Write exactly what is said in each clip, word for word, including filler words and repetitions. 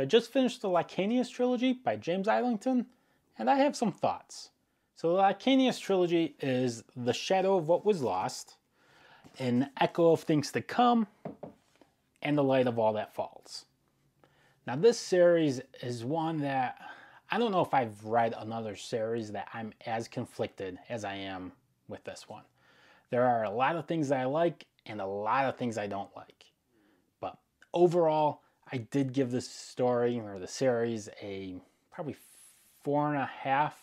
So I just finished the Lycanius Trilogy by James Islington, and I have some thoughts. So the Lycanius Trilogy is The Shadow of What Was Lost, An Echo of Things to Come, and The Light of All That Falls. Now this series is one that I don't know if I've read another series that I'm as conflicted as I am with this one. There are a lot of things that I like and a lot of things I don't like. But overall, I did give this story or the series a probably four and a half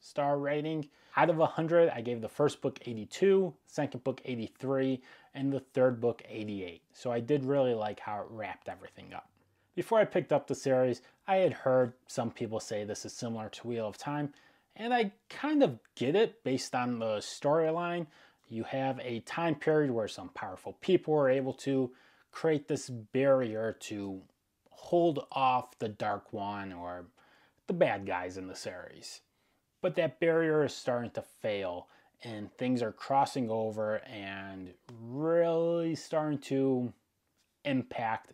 star rating. Out of one hundred, I gave the first book eighty-two, second book eighty-three, and the third book eighty-eight. So I did really like how it wrapped everything up. Before I picked up the series, I had heard some people say this is similar to Wheel of Time, and I kind of get it based on the storyline. You have a time period where some powerful people were able to create this barrier to hold off the Dark One or the bad guys in the series. But that barrier is starting to fail and things are crossing over and really starting to impact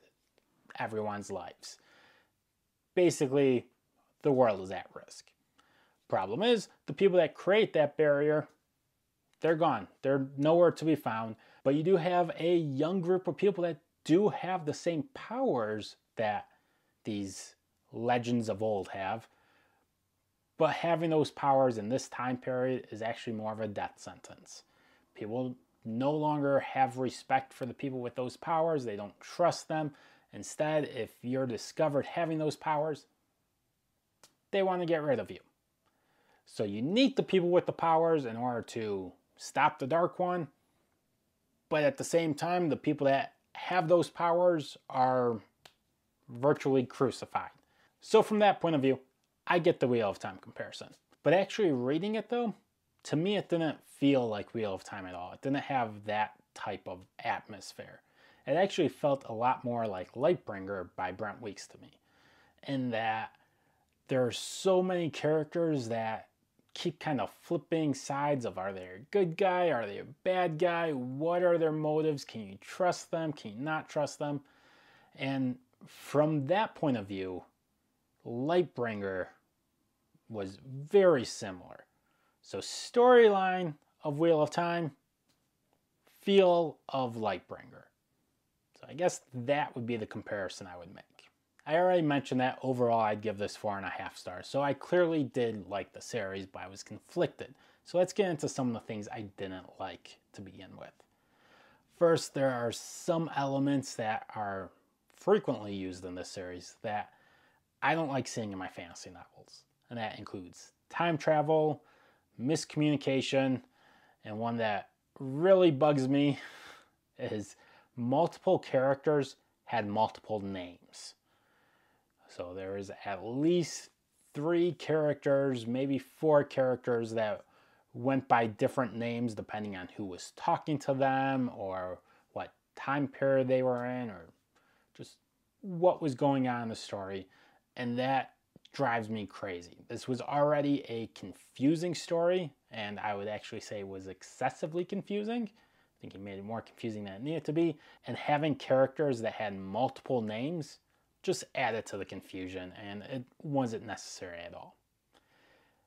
everyone's lives. Basically, the world is at risk. Problem is, the people that create that barrier, they're gone. They're nowhere to be found. But you do have a young group of people that do have the same powers that these legends of old have. But having those powers in this time period is actually more of a death sentence. People no longer have respect for the people with those powers. They don't trust them. Instead, if you're discovered having those powers, they want to get rid of you. So you need the people with the powers in order to stop the Dark One. But at the same time, the people that have those powers are virtually crucified. So from that point of view, I get the Wheel of Time comparison. But actually reading it though, to me it didn't feel like Wheel of Time at all. It didn't have that type of atmosphere. It actually felt a lot more like Lightbringer by Brent Weeks to me. In that there are so many characters that keep kind of flipping sides of, are they a good guy? Are they a bad guy? What are their motives? Can you trust them? Can you not trust them? And from that point of view, Lightbringer was very similar. So storyline of Wheel of Time, feel of Lightbringer. So I guess that would be the comparison I would make. I already mentioned that overall I'd give this four and a half stars. So I clearly did like the series, but I was conflicted. So let's get into some of the things I didn't like to begin with. First, there are some elements that are frequently used in this series that I don't like seeing in my fantasy novels. And that includes time travel, miscommunication, and one that really bugs me is multiple characters had multiple names. So there is at least three characters, maybe four characters that went by different names depending on who was talking to them or what time period they were in or just what was going on in the story. And that drives me crazy. This was already a confusing story, and I would actually say was excessively confusing. I think it made it more confusing than it needed to be. And having characters that had multiple names just added to the confusion, and it wasn't necessary at all.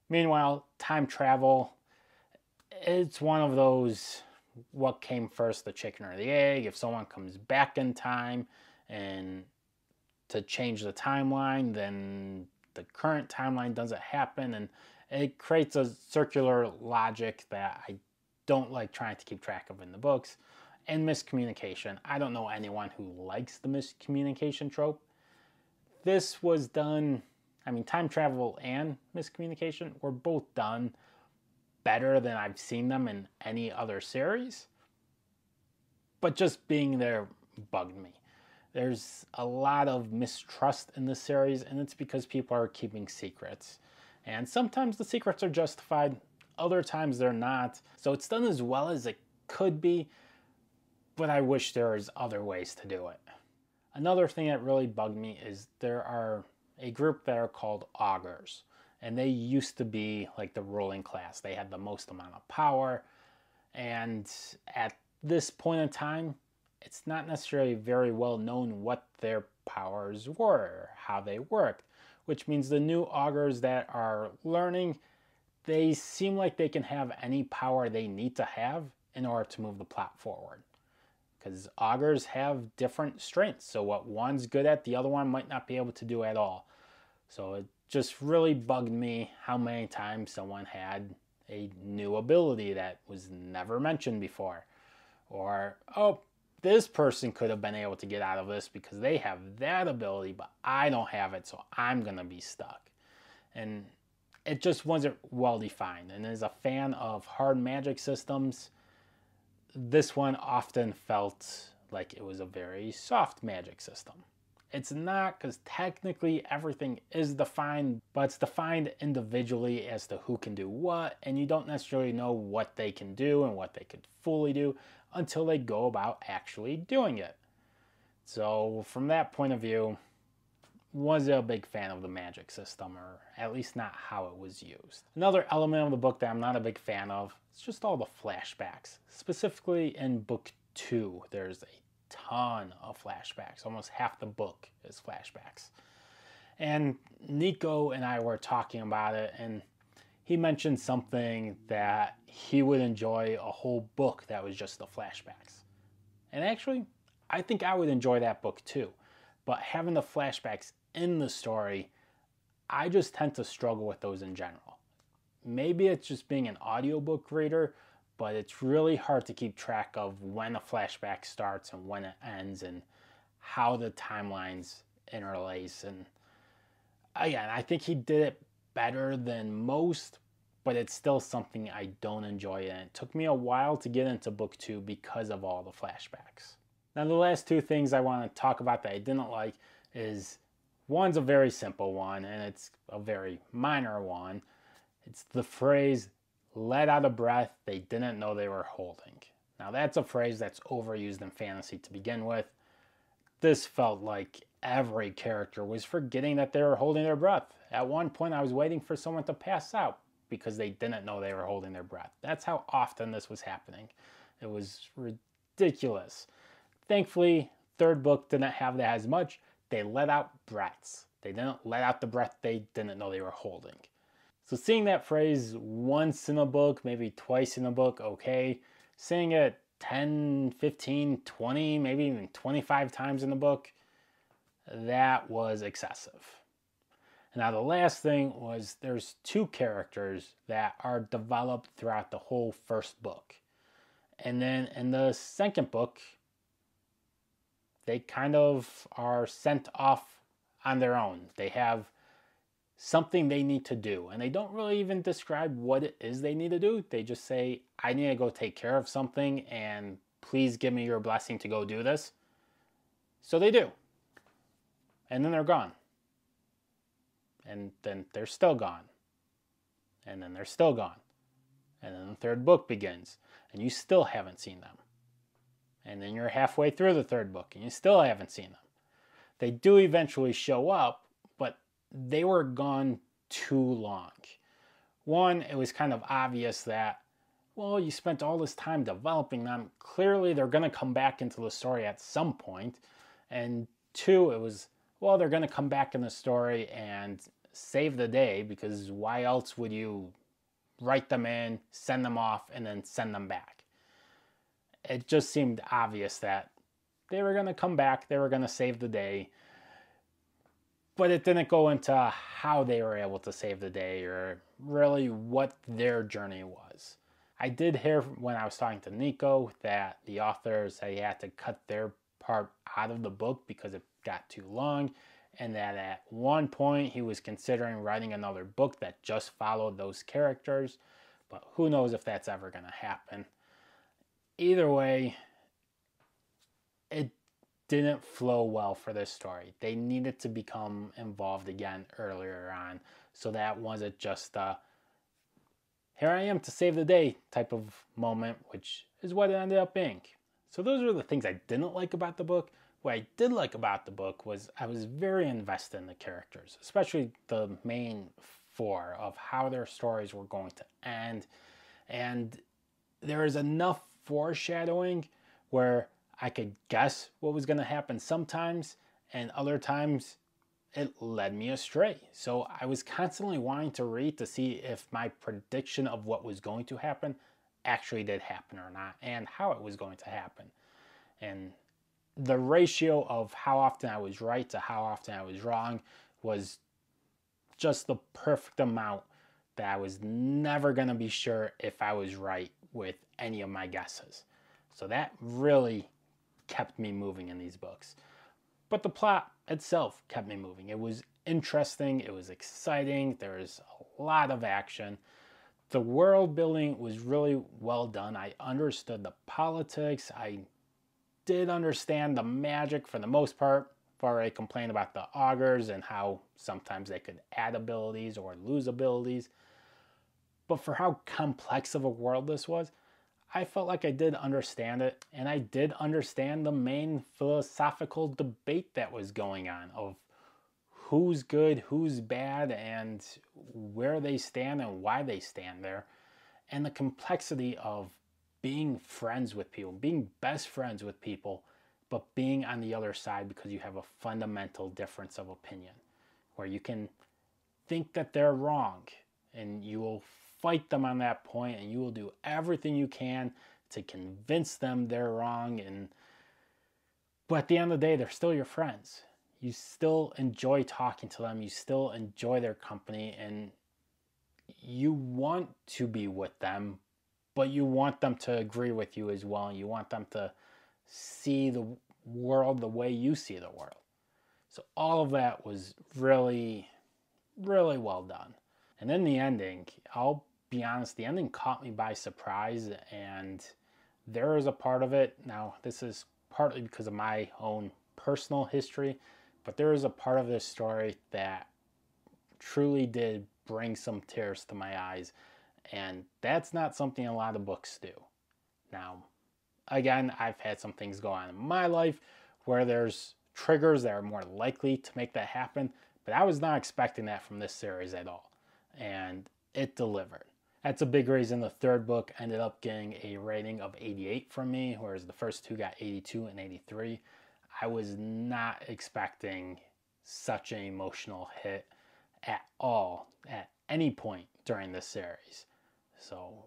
Meanwhile, time travel, it's one of those, what came first, the chicken or the egg? If someone comes back in time and to change the timeline, then the current timeline doesn't happen, and it creates a circular logic that I don't like trying to keep track of in the books. And miscommunication. I don't know anyone who likes the miscommunication trope. This was done, I mean, time travel and miscommunication were both done better than I've seen them in any other series, but just being there bugged me. There's a lot of mistrust in this series, and it's because people are keeping secrets. And sometimes the secrets are justified, other times they're not. So it's done as well as it could be, but I wish there was other ways to do it. Another thing that really bugged me is there are a group that are called augurs, and they used to be like the ruling class. They had the most amount of power, and at this point in time, it's not necessarily very well known what their powers were, how they worked, which means the new augurs that are learning, they seem like they can have any power they need to have in order to move the plot forward. Because augurs have different strengths, so what one's good at, the other one might not be able to do at all. So it just really bugged me how many times someone had a new ability that was never mentioned before. Or, oh, this person could have been able to get out of this because they have that ability, but I don't have it, so I'm gonna be stuck. And it just wasn't well defined. And as a fan of hard magic systems, this one often felt like it was a very soft magic system. It's not, because technically everything is defined, but it's defined individually as to who can do what, and you don't necessarily know what they can do and what they could fully do until they go about actually doing it. So from that point of view, wasn't a big fan of the magic system, or at least not how it was used. Another element of the book that I'm not a big fan of is just all the flashbacks. Specifically in book two, there's a ton of flashbacks. Almost half the book is flashbacks. And Nico and I were talking about it, and he mentioned something that he would enjoy a whole book that was just the flashbacks. And actually, I think I would enjoy that book too. But having the flashbacks in the story, I just tend to struggle with those in general. Maybe it's just being an audiobook reader, but it's really hard to keep track of when a flashback starts and when it ends and how the timelines interlace. And again, I think he did it better than most, but it's still something I don't enjoy. And it took me a while to get into book two because of all the flashbacks. Now, the last two things I want to talk about that I didn't like is, one's a very simple one, and it's a very minor one. It's the phrase, let out a breath they didn't know they were holding. Now, that's a phrase that's overused in fantasy to begin with. This felt like every character was forgetting that they were holding their breath. At one point, I was waiting for someone to pass out because they didn't know they were holding their breath. That's how often this was happening. It was ridiculous. Thankfully, third book didn't have that as much. They let out breaths. They didn't let out the breath they didn't know they were holding. So seeing that phrase once in a book, maybe twice in a book, okay. Seeing it ten, fifteen, twenty, maybe even twenty-five times in the book, that was excessive. Now the last thing was, there's two characters that are developed throughout the whole first book. And then in the second book, they kind of are sent off on their own. They have something they need to do, and they don't really even describe what it is they need to do. They just say, I need to go take care of something, and please give me your blessing to go do this. So they do. And then they're gone. And then they're still gone. And then they're still gone. And then the third book begins, and you still haven't seen them. And then you're halfway through the third book and you still haven't seen them. They do eventually show up, but they were gone too long. One, it was kind of obvious that, well, you spent all this time developing them. Clearly they're going to come back into the story at some point. And two, it was, well, they're going to come back in the story and save the day, because why else would you write them in, send them off, and then send them back? It just seemed obvious that they were going to come back, they were going to save the day, but it didn't go into how they were able to save the day or really what their journey was. I did hear when I was talking to Nico that the author said he had to cut their part out of the book because it got too long, and that at one point he was considering writing another book that just followed those characters, but who knows if that's ever going to happen. Either way, it didn't flow well for this story. They needed to become involved again earlier on, so that wasn't just a here I am to save the day type of moment, which is what it ended up being. So those are the things I didn't like about the book. What I did like about the book was I was very invested in the characters, especially the main four, of how their stories were going to end. And there is enough foreshadowing where I could guess what was going to happen sometimes, and other times it led me astray. So I was constantly wanting to read to see if my prediction of what was going to happen actually did happen or not, and how it was going to happen. And the ratio of how often I was right to how often I was wrong was just the perfect amount that I was never going to be sure if I was right with any of my guesses. So that really kept me moving in these books. But the plot itself kept me moving. It was interesting, it was exciting, there was a lot of action. The world building was really well done. I understood the politics, I did understand the magic for the most part. I've already complained about the augurs and how sometimes they could add abilities or lose abilities. But for how complex of a world this was, I felt like I did understand it, and I did understand the main philosophical debate that was going on of who's good, who's bad, and where they stand and why they stand there, and the complexity of being friends with people, being best friends with people, but being on the other side because you have a fundamental difference of opinion, where you can think that they're wrong, and you will fight them on that point, and you will do everything you can to convince them they're wrong. And but at the end of the day, they're still your friends. You still enjoy talking to them, you still enjoy their company, and you want to be with them, but you want them to agree with you as well. You want them to see the world the way you see the world. So all of that was really, really well done. And then the ending, I'll be honest, the ending caught me by surprise, and there is a part of it, now this is partly because of my own personal history, but there is a part of this story that truly did bring some tears to my eyes, and that's not something a lot of books do. Now, again, I've had some things go on in my life where there's triggers that are more likely to make that happen, but I was not expecting that from this series at all. And it delivered. That's a big reason the third book ended up getting a rating of eighty-eight from me, whereas the first two got eighty-two and eighty-three. I was not expecting such an emotional hit at all at any point during this series. So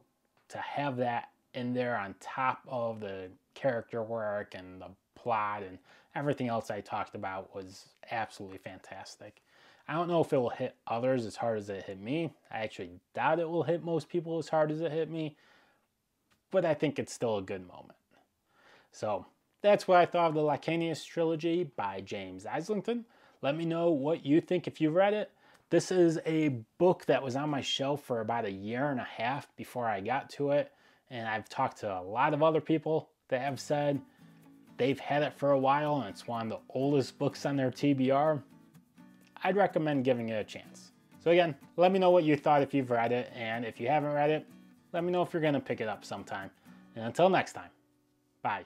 to have that in there on top of the character work and the plot and everything else I talked about was absolutely fantastic. I don't know if it will hit others as hard as it hit me. I actually doubt it will hit most people as hard as it hit me, but I think it's still a good moment. So that's what I thought of the Lycanius Trilogy by James Islington. Let me know what you think if you read it. This is a book that was on my shelf for about a year and a half before I got to it, and I've talked to a lot of other people that have said they've had it for a while and it's one of the oldest books on their T B R. I'd recommend giving it a chance. So again, let me know what you thought if you've read it, and if you haven't read it, let me know if you're gonna pick it up sometime. And until next time, bye.